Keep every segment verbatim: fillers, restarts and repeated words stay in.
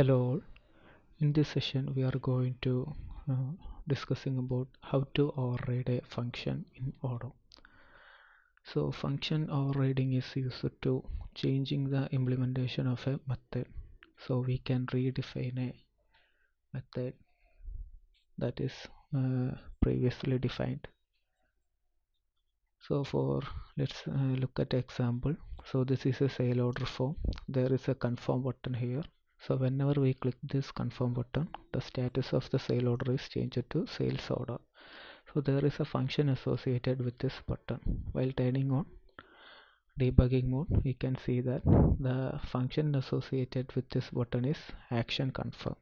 Hello all. In this session we are going to uh, discussing about how to override a function in Odoo. So function overriding is used to changing the implementation of a method. So we can redefine a method that is uh, previously defined. So for let's uh, look at example. So this is a sale order form. There is a confirm button here. So whenever we click this confirm button, the status of the sale order is changed to sales order. So there is a function associated with this button. While turning on debugging mode, we can see that the function associated with this button is action confirm.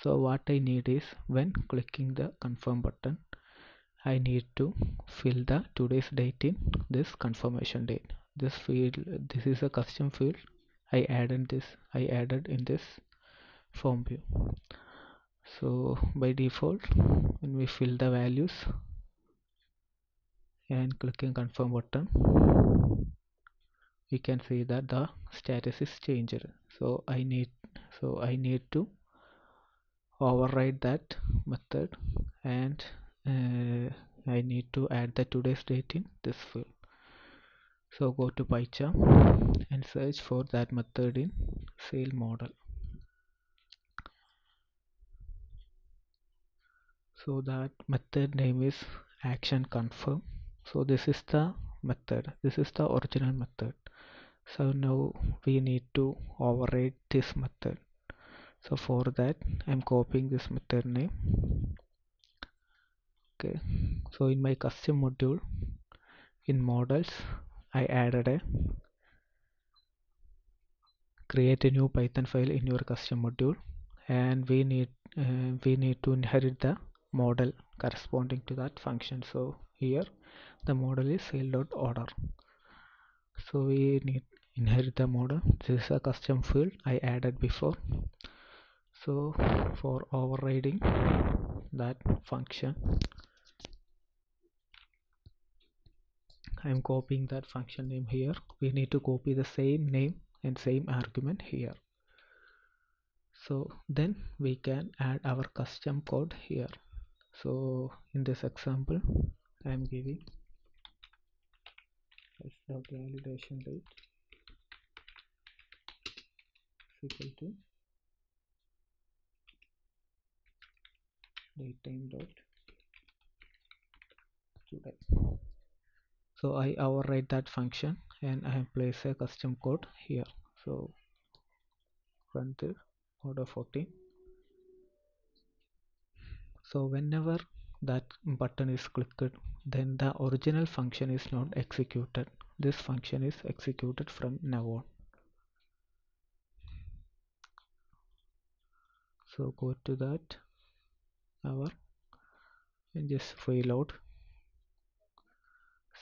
So what I need is, when clicking the confirm button, I need to fill the today's date in this confirmation date. This field, this is a custom field. I added this I added in this form view. So by default, when we fill the values and clicking confirm button, we can see that the status is changed. So I need so I need to override that method, and uh, I need to add the today's date in this field. So go to PyCharm and search for that method in sale model. So that method name is action confirm. So this is the method. This is the original method. So now we need to override this method. So for that, I'm copying this method name. Okay. So in my custom module, in models, I added a create a new Python file in your custom module, and we need uh, we need to inherit the model corresponding to that function. So here the model is sale.order. So we need inherit the model. This is a custom field I added before. So for overriding that function, I am copying that function name here. We need to copy the same name and same argument here. So then we can add our custom code here. So in this example, I am giving as the validation date is equal to datetime dot today. So I override that function and I place a custom code here. So run the Odoo fourteen. So whenever that button is clicked, then the original function is not executed. This function is executed from now on. So go to that hour and just reload.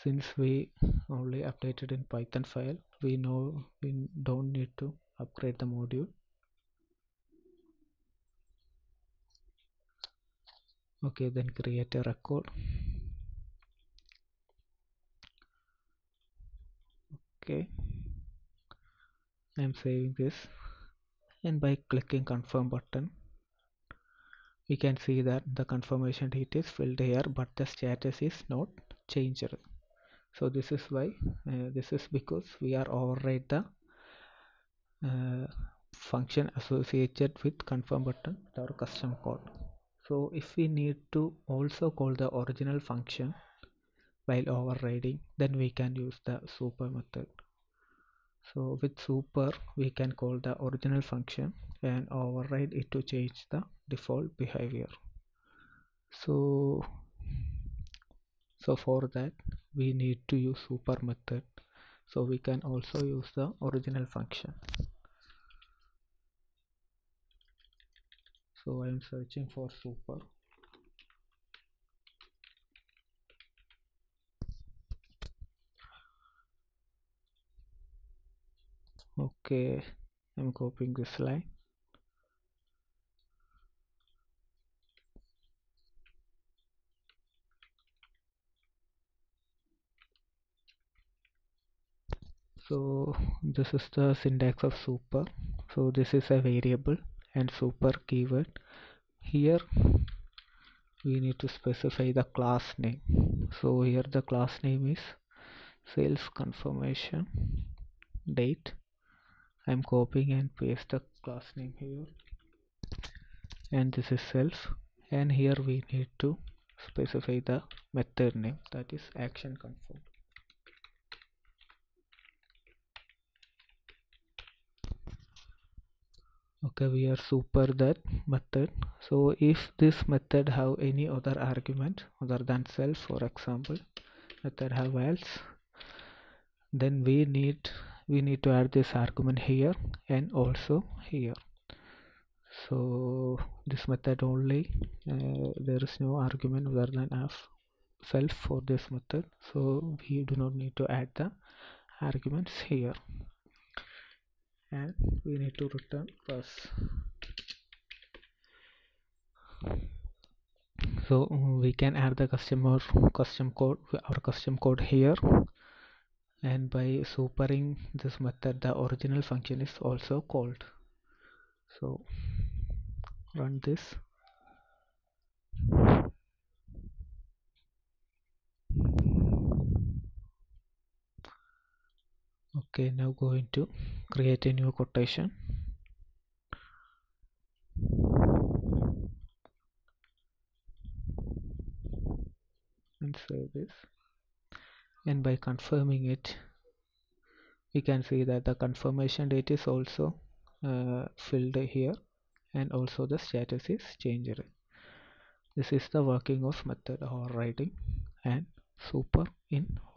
Since we only updated in Python file, we know we don't need to upgrade the module. Okay, then create a record. Okay, I'm saving this, and by clicking confirm button, we can see that the confirmation date is filled here, but the status is not changed. So this is why uh, this is because we are override the uh, function associated with confirm button with our custom code. So if we need to also call the original function while overriding, then we can use the super method. So with super, we can call the original function and override it to change the default behavior. So so for that, we need to use super method. So we can also use the original function. So I am searching for super. Okay, I'm copying this line. So this is the syntax of super. So this is a variable, and super keyword. Here we need to specify the class name. So here the class name is sales confirmation date. I'm copying and paste the class name here, and this is sales. And here we need to specify the method name, that is action confirm. Okay, we are super that method. So if this method have any other argument other than self, for example method have else, then we need we need to add this argument here and also here. So this method only, uh, there is no argument other than f self for this method, so we do not need to add the arguments here. And we need to return plus. So we can add the customer custom code, our custom code here, and by supering this method the original function is also called. So run this. Okay, now going to create a new quotation. And save this. And by confirming it, we can see that the confirmation date is also uh, filled here, and also the status is changed. This is the working of method overriding and super in